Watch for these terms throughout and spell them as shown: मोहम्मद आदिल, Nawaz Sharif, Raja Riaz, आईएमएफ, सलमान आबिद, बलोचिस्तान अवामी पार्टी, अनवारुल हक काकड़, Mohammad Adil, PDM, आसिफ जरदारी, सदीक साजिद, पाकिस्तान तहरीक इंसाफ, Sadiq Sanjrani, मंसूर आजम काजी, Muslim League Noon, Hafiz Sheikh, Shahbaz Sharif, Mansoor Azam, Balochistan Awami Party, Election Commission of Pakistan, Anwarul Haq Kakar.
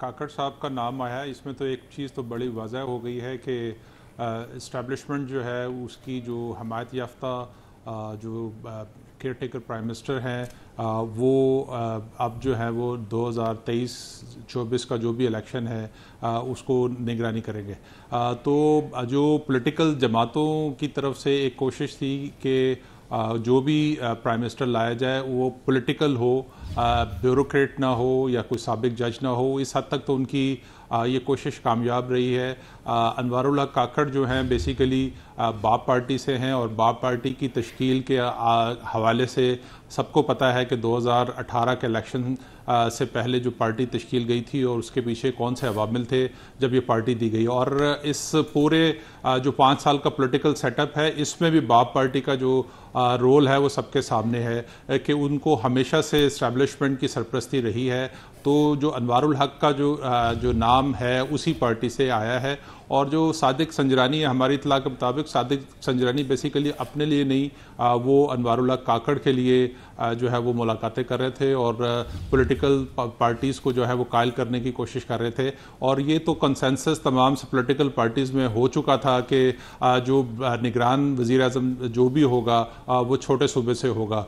काकड़ साहब का नाम आया, इसमें तो एक चीज़ तो बड़ी वाज़ह हो गई है कि इस्टेब्लिशमेंट जो है उसकी जो हमायत याफ्ता जो केयर टेकर प्राइम मिनिस्टर हैं वो अब जो है वो 2023-24 का जो भी इलेक्शन है उसको निगरानी करेंगे। तो जो पॉलिटिकल जमातों की तरफ से एक कोशिश थी कि जो भी प्राइम मिनिस्टर लाया जाए वो पॉलिटिकल हो, ब्यूरोक्रेट ना हो या कोई साबिक जज ना हो, इस हद तक तो उनकी ये कोशिश कामयाब रही है। अनवारुल हक काकड़ जो हैं बेसिकली बाप पार्टी से हैं और बाप पार्टी की तश्कील के हवाले से सबको पता है कि 2018 के इलेक्शन से पहले जो पार्टी तश्कील गई थी और उसके पीछे कौन से अवामिल थे जब ये पार्टी दी गई। और इस पूरे जो 5 साल का पॉलिटिकल सेटअप है इसमें भी बाप पार्टी का जो रोल है वो सबके सामने है कि उनको हमेशा से इस्टेब्लिशमेंट की सरपरस्ती रही है। तो जो अनवारुल हक का जो नाम है उसी पार्टी से आया है। और जो सादिक संजरानी है, हमारी इतला के मुताबिक सादिक संजरानी बेसिकली अपने लिए नहीं, वो अनवारुल हक काकड़ के लिए जो है वो मुलाकातें कर रहे थे और पॉलिटिकल पार्टीज़ को जो है वो कायल करने की कोशिश कर रहे थे। और ये तो कंसेंसस तमाम से पॉलिटिकल पार्टीज़ में हो चुका था कि जो निगरान वज़ीर आज़म जो भी होगा वो छोटे सूबे से होगा।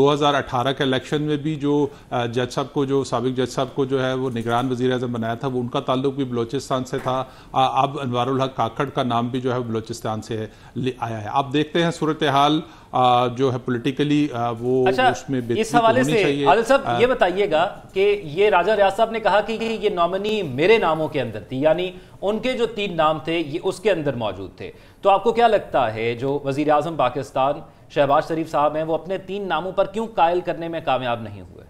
2018 के इलेक्शन में भी जो जज साहब को जो साबिक जज साहब को जो है वो निगरान वज़ीर आज़म बनाया था वो उनका ताल्लुक भी बलोचिस्तान से था। अब अनवारुल हक काकड़ का नाम भी जो है बलोचिस्तान से आया है। आप देखते हैं सूरत हाल जो है पॉलिटिकली वो अच्छा, उसमें इस हवाले से आदिल साहब ये बताइएगा कि ये राजा रियाज साहब ने कहा कि ये नॉमिनी मेरे नामों के अंदर थी, यानी उनके जो 3 नाम थे ये उसके अंदर मौजूद थे। तो आपको क्या लगता है जो वजीर आजम पाकिस्तान शहबाज शरीफ साहब हैं वो अपने 3 नामों पर क्यों कायल करने में कामयाब नहीं हुए?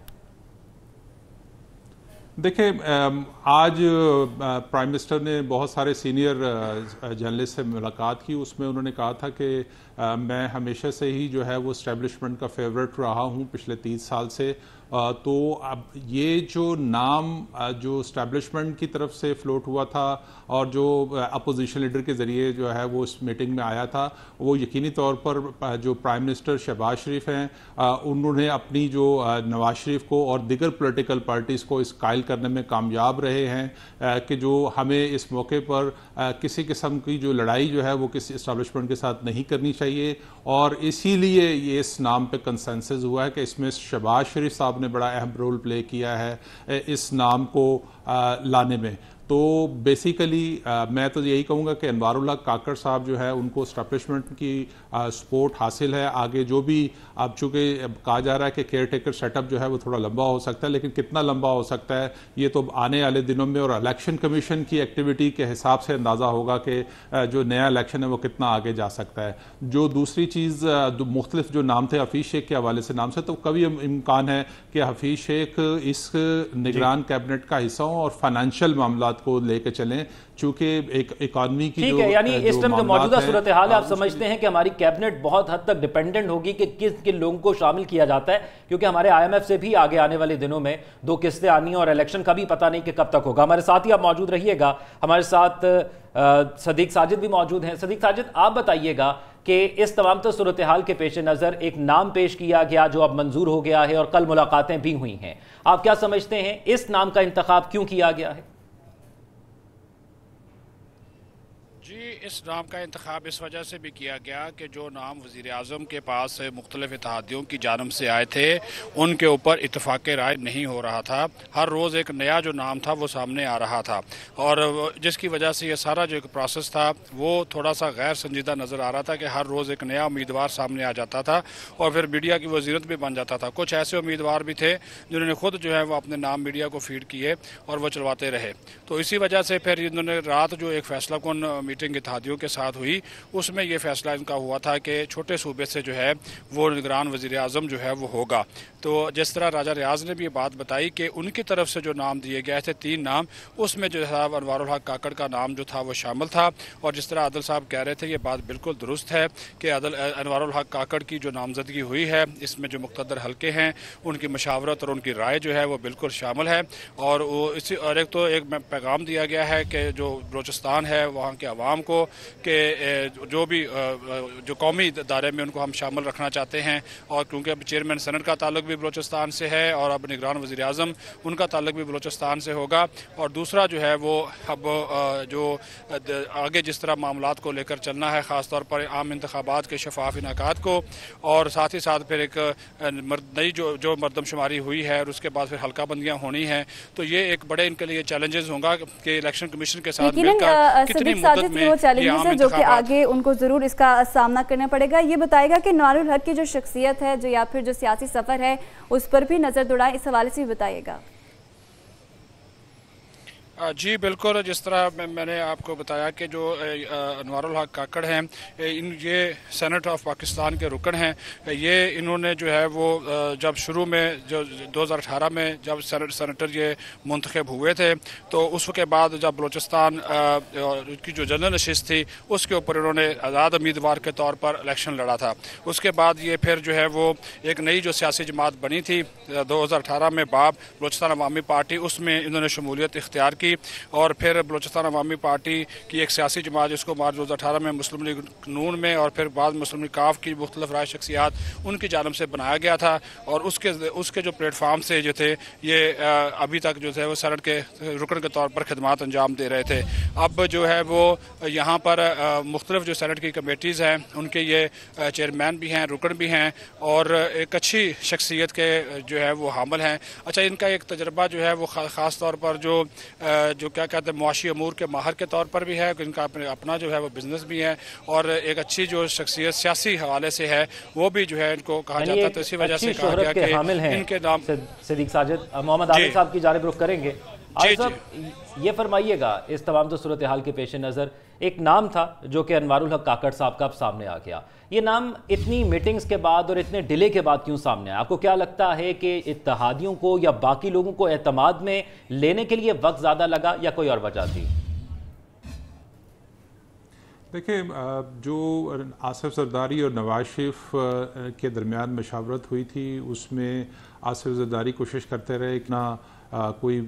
देखिए, आज प्राइम मिनिस्टर ने बहुत सारे सीनियर जर्नलिस्ट से मुलाकात की, उसमें उन्होंने कहा था कि मैं हमेशा से ही जो है वो एस्टेब्लिशमेंट का फेवरेट रहा हूं पिछले 30 साल से। तो अब ये जो नाम जो एस्टेब्लिशमेंट की तरफ से फ्लोट हुआ था और जो अपोजिशन लीडर के ज़रिए जो है वो इस मीटिंग में आया था वो यकीनी तौर पर जो प्राइम मिनिस्टर शहबाज शरीफ हैं उन्होंने अपनी जो नवाज शरीफ को और दीगर पॉलिटिकल पार्टीज़ को इस कायल करने में कामयाब रहे हैं कि जो हमें इस मौके पर किसी किस्म की जो लड़ाई जो है वो किसी एस्टेब्लिशमेंट के साथ नहीं करनी चाहिए। और इसीलिए ये इस नाम पे कंसेंसस हुआ है कि इसमें शहबाज शरीफ साहब ने बड़ा अहम रोल प्ले किया है इस नाम को लाने में। तो बेसिकली मैं तो यही कहूँगा कि अनवारुल हक काकड़ साहब जो है उनको एस्टेब्लिशमेंट की सपोर्ट हासिल है। आगे जो भी अब चूँकि कहा जा रहा है कि केयर टेकर सेटअप जो है वो थोड़ा लंबा हो सकता है, लेकिन कितना लंबा हो सकता है ये तो आने वाले दिनों में और इलेक्शन कमीशन की एक्टिविटी के हिसाब से अंदाज़ा होगा कि जो नया इलेक्शन है वो कितना आगे जा सकता है। जो दूसरी चीज़ मुख्तलिफ जो नाम थे हफीज़ शेख के हवाले से नाम से, तो कभी इम्कान है कि हफीज़ शेख इस निगरान कैबिनेट का हिस्सा हों और फाइनेंशियल मामला को लेकर चलें, चूंकि एक इकॉनमी की ठीक है, यानी इस टाइम जो मौजूदा सूरत हाल है आप समझते हैं कि हमारी कैबिनेट बहुत हद तक डिपेंडेंट होगी कि किस किन लोगों को शामिल किया जाता है, क्योंकि हमारे आईएमएफ से भी आगे आने वाले दिनों में 2 किस्तें आनी और इलेक्शन का भी पता नहीं कि कब तक होगा। हमारे साथ ही आप मौजूद रहिएगा, हमारे साथ सदीक साजिद भी मौजूद हैं। सदीक साजिद, आप बताइएगा कि इस तमाम तो सूरत हाल के पेश नज़र एक नाम पेश किया गया जो अब मंजूर हो गया है और कल मुलाकातें भी हुई हैं, आप क्या समझते हैं इस नाम का इंतखाब क्यों किया गया है? जी, इस नाम का इंतखाब इस वजह से भी किया गया कि जो नाम वज़ीर आज़म के पास मुख्तलिफ इत्तेहादियों की जानब से आए थे उनके ऊपर इतफ़ाक़ राय नहीं हो रहा था। हर रोज़ एक नया जो नाम था वो सामने आ रहा था और जिसकी वजह से ये सारा जो एक प्रोसेस था वो थोड़ा सा गैर संजीदा नज़र आ रहा था कि हर रोज़ एक नया उम्मीदवार सामने आ जाता था और फिर मीडिया की वज़ीरत भी बन जाता था। कुछ ऐसे उम्मीदवार भी थे जिन्होंने खुद जो है वो अपने नाम मीडिया को फीड किए और वो चलवाते रहे। तो इसी वजह से फिर इन्होंने रात जो एक फैसला कौन इत्तेहादियों के साथ हुई उसमें यह फैसला इनका हुआ था कि छोटे सूबे से जो है वो निगरान वजीर आज़म जो है वो होगा। तो जिस तरह राजा रियाज ने भी ये बात बताई कि उनकी तरफ से जो नाम दिए गए थे 3 नाम उसमें जो है अनवारुल हक काकड़ का नाम जो था वो शामिल था। और जिस तरह आदिल साहब कह रहे थे ये बात बिल्कुल दुरुस्त है कि अनवारुल हक काकड़ की जो नामजदगी हुई है इसमें जो मुक़्तदर हलके हैं उनकी मशावरत और उनकी राय जो है वो बिल्कुल शामिल है। और इसी और एक तो एक पैगाम दिया गया है कि जो बलोचिस्तान है वहाँ के आवाम को को कि जो भी जो कौमी दायरे में उनको हम शामिल रखना चाहते हैं। और क्योंकि अब चेयरमैन सनत का ताल्लुक भी बलोचिस्तान से है और अब निगरान वज़ीर आज़म उनका ताल्लुक भी बलोचिस्तान से होगा। और दूसरा जो है वो अब जो आगे जिस तरह मामलात को लेकर चलना है, ख़ास तौर पर आम इंतखाबात के शफाफ इनाकात को, और साथ ही साथ फिर एक नई जो मरदमशुमारी हुई है और उसके बाद फिर हल्का बंदियाँ होनी हैं, तो ये एक बड़े इनके लिए चैलेंजेस होगा कि इलेक्शन कमीशन के साथ मिलकर कितनी मुद्दत में चैलेंजेस हैं जो कि आगे उनको ज़रूर इसका सामना करना पड़ेगा। ये बताएगा कि अनवारुल हक की जो शख्सियत है जो या फिर जो सियासी सफ़र है उस पर भी नज़र दौड़ाएं, इस हवाले से भी बताइएगा। जी बिल्कुल, जिस तरह मैंने आपको बताया कि जो अनवारुल हक काकड़ हैं ये सेनेट ऑफ पाकिस्तान के रुकन हैं। ये इन्होंने जो है वो जब शुरू में जो 2018 में जब सेनेटर ये मुंतखब हुए थे तो उसके बाद जब बलोचिस्तान की जो जनरल नशिस्त थी उसके ऊपर इन्होंने आज़ाद उम्मीदवार के तौर पर इलेक्शन लड़ा था। उसके बाद ये फिर जो है वो एक नई जो सियासी जमात बनी थी 2018 में बाब बलोचिस्तान अवामी पार्टी, उसमें इन्होंने शमूलियत इख्तियार की। और फिर बलोचिस्तान अवामी पार्टी की एक सियासी जमात जिसको मार्च 2018 में मुस्लिम लीग नून में और फिर बाद मुस्लिम लीग काफ की मुख्तलिफ राय शख्सियात उनकी जानब से बनाया गया था। और उसके जो प्लेटफार्म से जो थे ये अभी तक जो थे वो सेनेट के रुकन के तौर पर खदमात अंजाम दे रहे थे। अब जो है वो यहाँ पर मुख्तलिफ जो सेनेट की कमेटीज़ हैं उनके ये चेयरमैन भी हैं, रुकन भी हैं और एक अच्छी शख्सियत के जो है वो हामिल हैं। अच्छा, इनका एक तजर्बा जो है वो ख़ास तौर पर जो क्या कहते हैं मुआशी अमूर के माहर के तौर पर भी है, इनका अपना जो है वो बिजनेस भी है और एक अच्छी जो शख्सियत सियासी हवाले से है वो भी जो है इनको कहा जाता है। तो इसी वजह से कहा गया कि हामिल हैं इनके नाम। सदीक साजिद, मोहम्मद आदिल साहब की जानिब रुख करेंगे। साहब ये फरमाइएगा, इस तमाम तो सूरत हाल के पेश नज़र एक नाम था जो कि अनवारुल हक काकड़ साहब का अब सामने आ गया। ये नाम इतनी मीटिंग्स के बाद और इतने डिले के बाद क्यों सामने आया? आपको क्या लगता है कि इत्तहादियों को या बाकी लोगों को एतमाद में लेने के लिए वक्त ज़्यादा लगा या कोई और वजह थी? देखिए, जो आसिफ जरदारी और नवाज शरीफ के दरमियान मशावरत हुई थी उसमें आसिफ जरदारी कोशिश करते रहे कि ना कोई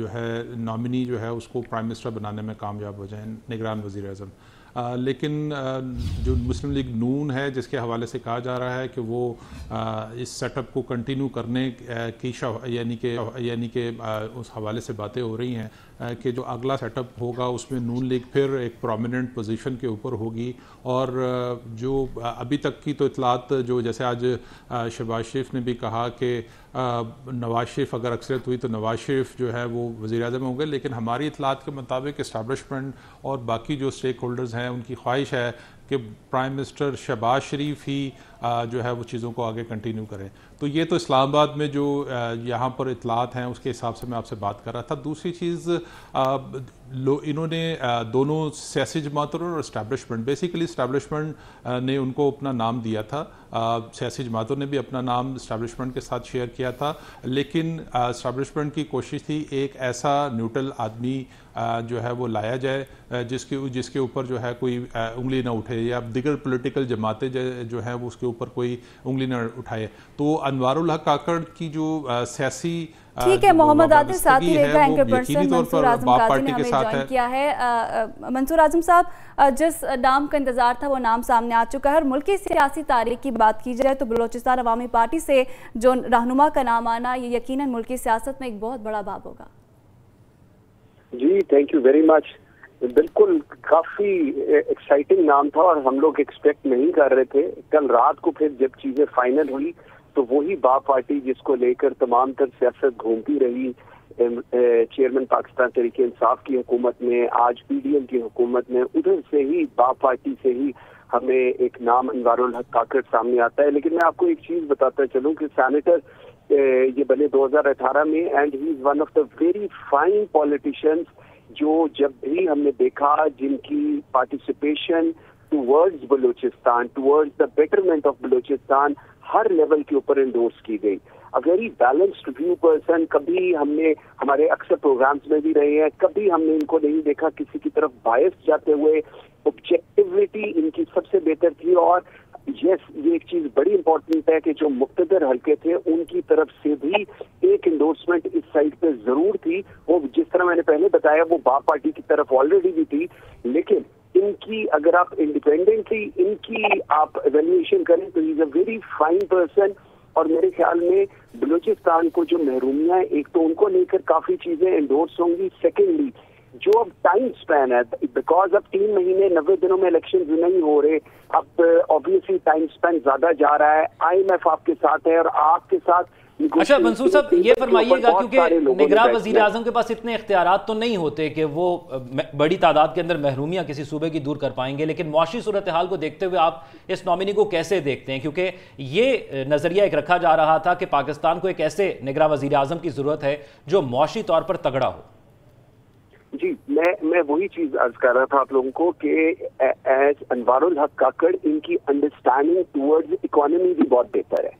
जो है नॉमिनी जो है उसको प्राइम मिनिस्टर बनाने में कामयाब हो जाए, निगरान वज़ीर आज़म। लेकिन जो मुस्लिम लीग नून है जिसके हवाले से कहा जा रहा है कि वो इस सेटअप को कंटिन्यू करने की यानी कि उस हवाले से बातें हो रही हैं कि जो अगला सेटअप होगा उसमें नून लीग फिर एक प्रोमिनेंट पोजीशन के ऊपर होगी। और जो अभी तक की तो इतलात जो जैसे आज शहबाज शरीफ ने भी कहा कि नवाज शरीफ अगर अक्सरियत हुई तो नवाज शरीफ जो है वो वज़ीर आज़म होंगे, लेकिन हमारी इतलात के मुताबिक इस्टाब्लिशमेंट और बाकी जो स्टेक होल्डर्स हैं उनकी ख्वाहिश है कि प्राइम मिनिस्टर शहबाज शरीफ ही जो है वो चीज़ों को आगे कंटिन्यू करें। तो ये तो इस्लामाबाद में जो यहाँ पर इतलात हैं उसके हिसाब से मैं आपसे बात कर रहा था। दूसरी चीज़ इन्होंने दोनों सियासी जमातों और इस्टेब्लिशमेंट, बेसिकली इस्टेब्लिशमेंट ने उनको अपना नाम दिया था, सियासी जमातों ने भी अपना नाम इस्टेब्लिशमेंट के साथ शेयर किया था, लेकिन इस्टेब्लिशमेंट की कोशिश थी एक ऐसा न्यूट्रल आदमी जो है वो लाया जाए जिसके ऊपर जो है कोई उंगली ना उठे या दिगर पॉलिटिकल जमातें जो है वो उसके ऊपर कोई उंगली ना उठाए। तो अनवारुल हक काकड़ की जो सियासी ठीक है, मोहम्मद आदिल साथ ही रहेगा। एंकर पर्सन मंसूर आजम काजी ने हमें ज्वाइन किया है। मंसूर आजम साहब, जिस नाम का इंतजार था वो नाम सामने आ चुका है और मुल्क की सियासी तारीख की बात की जाए तो बलोचिस्तान अवामी पार्टी से जो रहनुमा का नाम आना ये यकीनन मुल्क की सियासत में एक बहुत बड़ा बाब होगा। जी, थैंक यू वेरी मच। बिल्कुल, काफी एक्साइटिंग नाम था और हम लोग एक्सपेक्ट नहीं कर रहे थे। कल रात को फिर जब चीजें फाइनल हुई तो वही बा पार्टी जिसको लेकर तमाम तर सियासत घूमती रही, चेयरमैन पाकिस्तान तहरीक इंसाफ की हुकूमत में, आज पीडीएम की हुकूमत में, उधर से ही बा पार्टी से ही हमें एक नाम अनवारुल हक काकड़ सामने आता है। लेकिन मैं आपको एक चीज बताता चलूं कि सैनेटर ये बने 2018 में and he is one of the very fine politicians जो जब भी हमने देखा जिनकी participation towards Balochistan, towards the betterment of Balochistan हर लेवल के ऊपर इंडोर्स की गई। A very balanced view person, कभी हमने हमारे अक्सर प्रोग्राम्स में भी रहे हैं, कभी हमने इनको नहीं देखा किसी की तरफ बायस जाते हुए। ऑब्जेक्टिविटी इनकी सबसे बेहतर थी। और यस, ये एक चीज बड़ी इंपॉर्टेंट है कि जो मुक्तदर हल्के थे उनकी तरफ से भी एक इंडोर्समेंट इस साइड पे जरूर थी। वो जिस तरह मैंने पहले बताया वो बा पार्टी की तरफ ऑलरेडी भी थी, लेकिन इनकी अगर आप इंडिपेंडेंटली इनकी आप एवेल्युएशन करें तो is a very fine person. और मेरे ख्याल में बलूचिस्तान को जो महरूमियाँ एक तो उनको लेकर काफ़ी चीज़ें इंडोर्स होंगी, सेकेंडली जो अब टाइम स्पैन है बिकॉज अब 3 महीने 90 दिनों में इलेक्शन नहीं हो रहे, अब ऑब्वियसली टाइम स्पैन ज्यादा जा रहा है। IMF आपके साथ है और आपके साथ। अच्छा मंसूर साहब ये फरमाइएगा क्योंकि निगरान वजीर आजम के पास इतने इख्तियारात तो नहीं होते कि वो बड़ी तादाद के अंदर महरूमियाँ किसी सूबे की दूर कर पाएंगे, लेकिन मआशी सूरत हाल को देखते हुए आप इस नॉमिनी को कैसे देखते हैं? क्योंकि ये नज़रिया एक रखा जा रहा था कि पाकिस्तान को एक ऐसे निगरान वजीर आजम की जरूरत है जो मआशी तौर पर तगड़ा हो। जी मैं वही चीज़ अर्ज कर रहा था आप लोगों को कि एज अनवारुल हक काकड़ इनकी अंडरस्टैंडिंग टुवर्ड्स इकोनॉमी भी बहुत बेहतर है।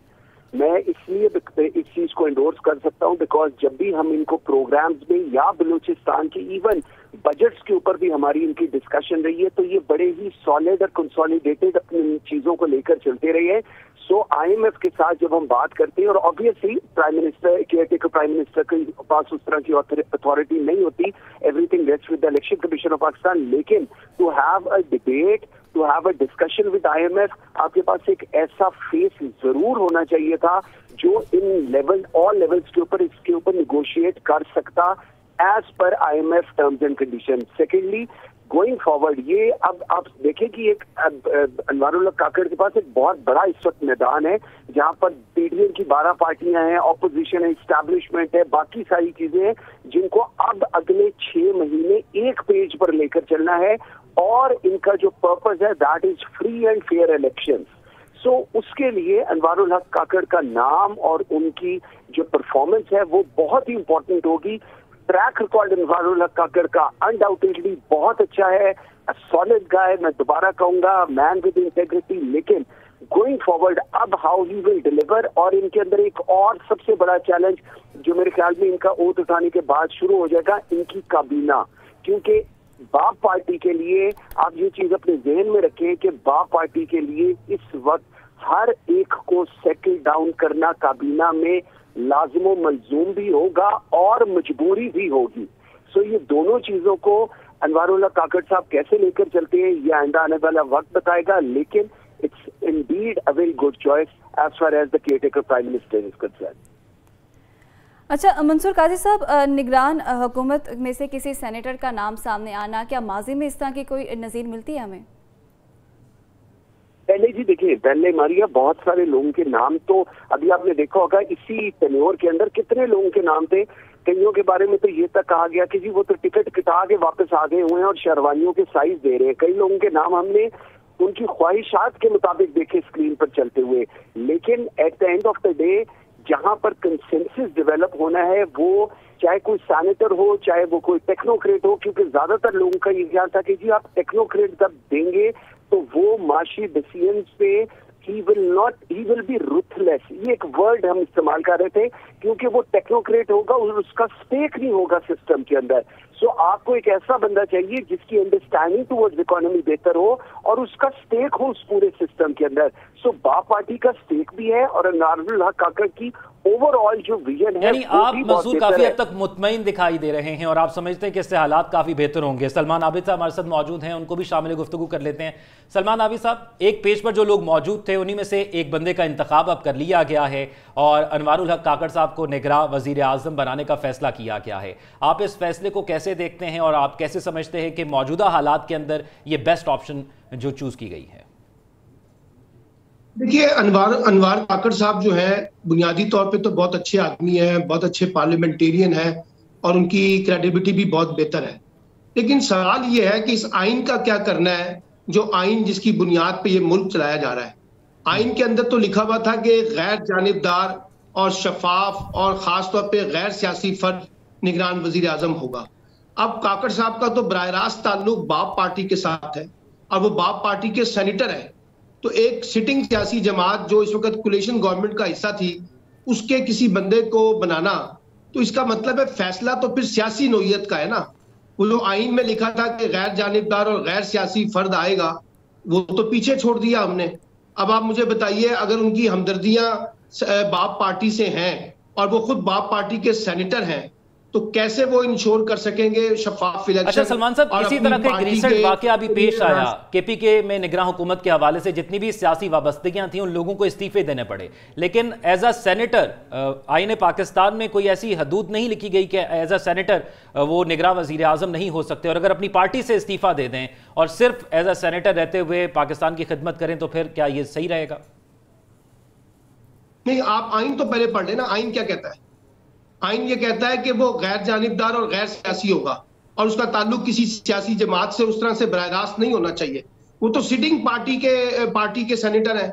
मैं इसलिए इस चीज़ को एंडोर्स कर सकता हूँ बिकॉज जब भी हम इनको प्रोग्राम्स में या बलूचिस्तान की इवन बजट्स के ऊपर भी हमारी इनकी डिस्कशन रही है तो ये बड़े ही सॉलिड और कंसोलिडेटेड अपनी चीज़ों को लेकर चलते रहे हैं। सो IMF के साथ जब हम बात करते हैं और obviously prime minister caretaker prime minister के पास उस तरह की अथॉरिटी नहीं होती, everything rest with the election commission of Pakistan, लेकिन to have a debate to have a discussion with IMF आपके पास एक ऐसा फेस जरूर होना चाहिए था जो इन लेवल ऑल लेवल्स के ऊपर इसके ऊपर निगोशिएट कर सकता एज पर IMF terms and condition. Secondly going forward ये अब आप देखें कि एक अनवारुल हक काकड़ के पास एक बहुत बड़ा इस वक्त मैदान है जहाँ पर PDM की 12 पार्टियां हैं, ऑपोजिशन है, इस्टेब्लिशमेंट है, बाकी सारी चीजें हैं जिनको अब अगले 6 महीने एक पेज पर लेकर चलना है और इनका जो पर्पस है that is free and fair elections. So उसके लिए अनवारुल हक काकड़ का नाम और उनकी जो परफॉर्मेंस है वो बहुत ही इंपॉर्टेंट होगी। ट्रैक रिकॉर्ड अनवारुल हक काकड़ का अनडाउटेडली बहुत अच्छा है, सॉलिड गाय, मैं दोबारा कहूंगा मैन विद इंटेग्रिटी, लेकिन गोइंग फॉरवर्ड अब हाउ ही विल डिलीवर। और इनके अंदर एक और सबसे बड़ा चैलेंज जो मेरे ख्याल में इनका ओट उठाने के बाद शुरू हो जाएगा इनकी काबीना, क्योंकि बाप पार्टी के लिए आप ये चीज अपने जहन में रखें कि बाप पार्टी के लिए इस वक्त हर एक को सेटल डाउन करना काबीना में लाजमो मलजूम भी होगा और मजबूरी भी होगी। सो ये दोनों चीज़ों को अनवारुल हक काकड़ साहब कैसे लेकर चलते हैं ये आइंदा आने वाला वक्त बताएगा, लेकिन it's indeed a very good choice as far as the caretaker prime minister is concern. अच्छा मंसूर काजी साहब, निगरान हुकूमत में से किसी सेनेटर का नाम सामने आना, क्या माजी में इस तरह की कोई नज़ीर मिलती है हमें? पहले जी देखिए पहले मारिया बहुत सारे लोगों के नाम तो अभी आपने देखा होगा इसी टेन्योर के अंदर कितने लोगों के नाम थे। कईयों के बारे में तो ये तक कहा गया कि जी वो तो टिकट कटा के वापस आ गए हुए हैं और शहरवानियों के साइज दे रहे हैं। कई लोगों के नाम हमने उनकी ख्वाहिशात के मुताबिक देखे स्क्रीन पर चलते हुए, लेकिन at the end of the day जहाँ पर कंसेंसस डेवलप होना है वो चाहे कोई सैनेटर हो चाहे वो कोई टेक्नोक्रेट हो, क्योंकि ज्यादातर लोगों का ये ख्याल था कि जी आप टेक्नोक्रेट जब देंगे तो वो माशी डिसीजन पे ही विल बी रुथलेस, ये एक वर्ड हम इस्तेमाल कर रहे थे क्योंकि वो टेक्नोक्रेट होगा और उसका स्टेक नहीं होगा सिस्टम के अंदर। सो आपको एक ऐसा बंदा चाहिए जिसकी अंडरस्टैंडिंग टुवर्ड्स इकोनॉमी बेहतर हो और उसका स्टेक हो उस पूरे सिस्टम के अंदर। सो बाप पार्टी का स्टेक भी है और अनवारुल हक काकड़ की ओवरऑल जो विजन है यानी आप मंसूर काफी हद तक मुतमईन दिखाई दे रहे हैं और आप समझते हैं कि इससे हालात काफी बेहतर होंगे। सलमान आबिद साहब हमारे साथ मौजूद हैं, उनको भी शामिल गुफ्तगू कर लेते हैं। सलमान आबिद साहब, एक पेज पर जो लोग मौजूद थे उन्हीं में से एक बंदे का इंतखाब अब कर लिया गया है और अनवारुल हक काकड़ साहब को निगरां वजीर आजम बनाने का फैसला किया गया है। आप इस फैसले को कैसे देखते हैं और आप कैसे समझते हैं कि मौजूदा हालात के अंदर ये बेस्ट ऑप्शन जो चूज की गई है? देखिए अनवार काकड़ साहब जो है बुनियादी तौर पे तो बहुत अच्छे आदमी हैं, बहुत अच्छे पार्लियामेंटेरियन हैं और उनकी क्रेडिबिलिटी भी बहुत बेहतर है, लेकिन सवाल ये है कि इस आइन का क्या करना है जो आइन जिसकी बुनियाद पे ये मुल्क चलाया जा रहा है। आइन के अंदर तो लिखा हुआ था कि गैर जानिबदार और शफाफ और ख़ासतौर पर गैर सियासी फर्द निगरान वजीर आजम होगा। अब काकड़ साहब का तो बराह रास्त ताल्लुक बाप पार्टी के साथ है और वो बाप पार्टी के सेनेटर हैं, तो एक सिटिंग सियासी जमात जो इस वक्त कोलिशन गवर्नमेंट का हिस्सा थी उसके किसी बंदे को बनाना, तो इसका मतलब है फैसला तो फिर सियासी नोयत का है ना। वो जो आइन में लिखा था कि गैर जानिबदार और गैर सियासी फर्द आएगा वो तो पीछे छोड़ दिया हमने। अब आप मुझे बताइए अगर उनकी हमदर्दियाँ बाप पार्टी से हैं और वो खुद बाप पार्टी के सेनेटर हैं तो कैसे वो इंश्योर कर सकेंगे शफाफ इलेक्शन। अच्छा सलमान साहब, इसी तरह का एक रिसेंट वाकया अभी पेश आया, केपीके में निगरां हुकूमत के हवाले से जितनी भी सियासी वाबस्तगियां थी उन लोगों को इस्तीफे देने पड़े, लेकिन एज अ सेनेटर आईन पाकिस्तान में कोई ऐसी हदूद नहीं लिखी गई कि एज अ सेनेटर वो निगरां वजीर आजम नहीं हो सकते, और अगर अपनी पार्टी से इस्तीफा दे दें और सिर्फ एज अ सेनेटर रहते हुए पाकिस्तान की खिदमत करें तो फिर क्या ये सही रहेगा? नहीं, आप आइन तो पहले पढ़ लेना, आइन क्या कहता है। आइन ये कहता है कि वो गैर जानिबदार और गैर सियासी होगा और उसका ताल्लुक किसी सियासी जमात से उस तरह से बराह रास्त नहीं होना चाहिए। वो तो सिटिंग पार्टी के सेनेटर हैं।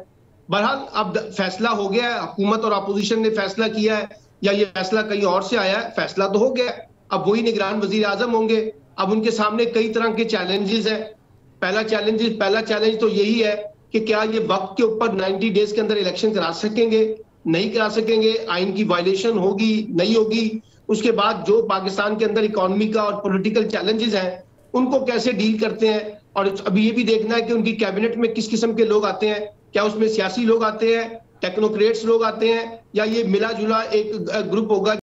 बहरहाल अब फैसला हो गया है, हुकूमत और अपोजिशन ने फैसला किया है या ये फैसला कहीं और से आया है, फैसला तो हो गया। अब वही निगरान वजीर आजम होंगे। अब उनके सामने कई तरह के चैलेंजेस हैं। पहला चैलेंज तो यही है कि क्या ये वक्त के ऊपर 90 डेज के अंदर इलेक्शन करा सकेंगे, नहीं करा सकेंगे, आइन की वायलेशन होगी नहीं होगी। उसके बाद जो पाकिस्तान के अंदर इकोनॉमी का और पॉलिटिकल चैलेंजेस हैं उनको कैसे डील करते हैं, और अभी ये भी देखना है कि उनकी कैबिनेट में किस किस्म के लोग आते हैं, क्या उसमें सियासी लोग आते हैं, टेक्नोक्रेट्स लोग आते हैं, या ये मिला जुला एक ग्रुप होगा।